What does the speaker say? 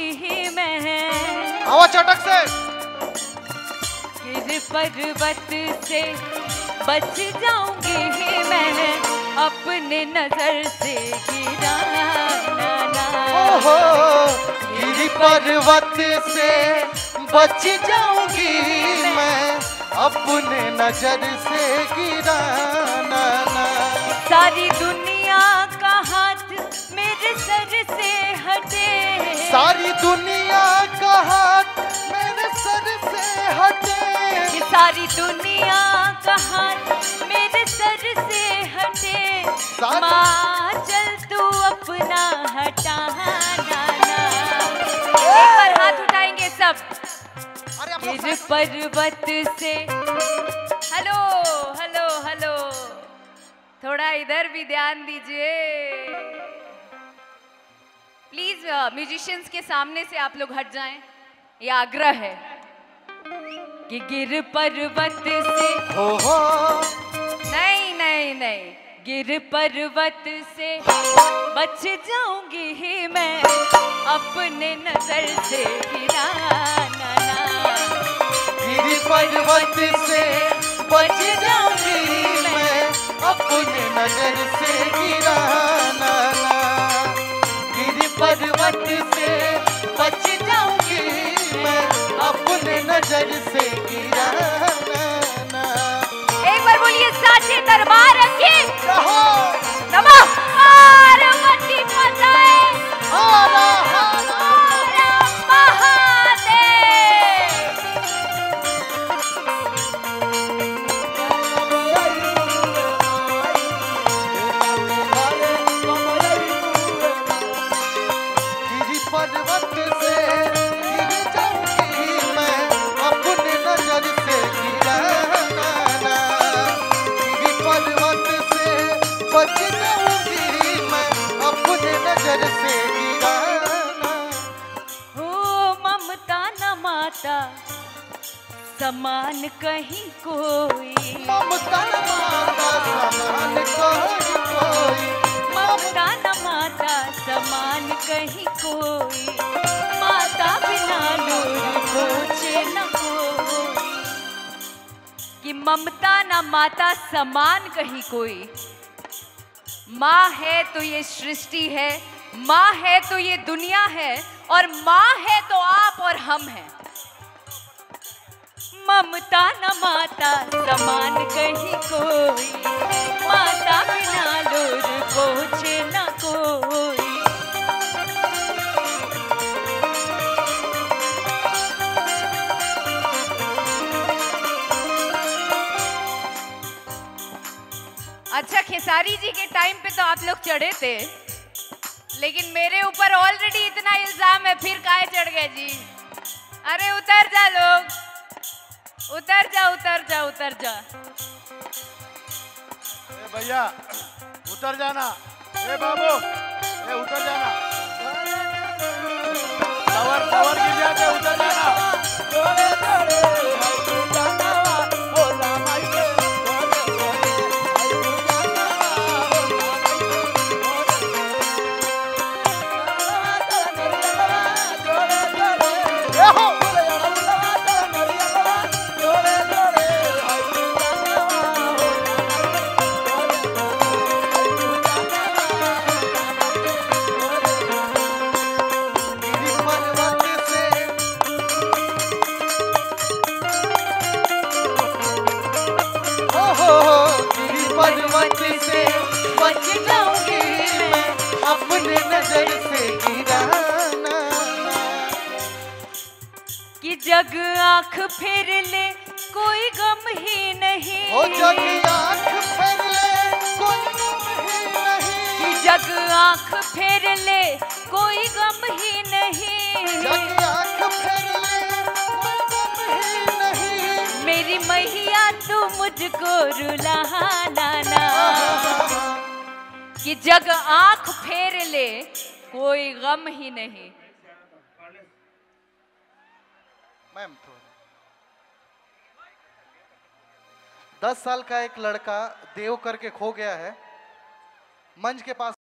ही मैं आवाज चटक से गिर पर्वत से बच जाऊंगी ही मैं अपने नजर से गिरा ना ना गिर पर्वत से बच जाऊंगी मैं अपने नजर से गिरा ना ना सारी दुनिया का हाथ मेरे सर से हटे सारी दुनिया का हाथ मेरे सर से हटे सारी दुनिया का हाथ मेरे सर से हटे माँ चल तू अपना हटा ना ना एक बार हाथ उठाएंगे सब गिर पर्वत से हेलो हेलो हेलो थोड़ा इधर भी ध्यान दीजिए प्लीज म्यूजिशियंस के सामने से आप लोग हट जाएं ये आग्रह है कि गिर पर्वत से हो नहीं नहीं नहीं गिर पर्वत से बच जाऊंगी ही मैं अपने नजर से गिरा ना गिर पर्वत से बच जाऊंगी मैं अपने नजर से गिरा ना गिर पर्वत से बच जाऊंगी मैं अपने नजर से गिरा ना एक बार बोलिए साचे दरबार रखे रहो पार्वती पताए समान कहीं कोई ममता न माता समान कहीं कोई ममता न माता समान कहीं कोई माता बिना नूर खोजे न कोई कि ममता न माता समान कहीं कोई माँ है तो ये सृष्टि है माँ है तो ये दुनिया है और माँ है तो आप और हम हैं ममता न माता समान कहीं कोई माता बिना लोर पहुँचे न कोई अच्छा खेसारी जी के टाइम पे तो आप लोग चढ़े थे लेकिन मेरे ऊपर ऑलरेडी इतना इल्जाम है फिर काहे चढ़ गए जी अरे उतर जा लोग उतर जा उतर जा उतर जा अरे भैया उतर जाना अरे बाबू ये उतर जाना कवर कवर की जाके उतर जाना जग आँख फेर ले कोई गम ही नहीं ओ जग आँख फेर ले कोई गम ही नहीं जग आँख फेर ले कोई गम ही नहीं जग आँख फेर ले कोई गम ही नहीं मेरी मैया तू मुझको रुला ना ना कि जग आँख फेर ले कोई गम ही नहीं मैम 10 साल का एक लड़का देव करके खो गया है मंच के पास।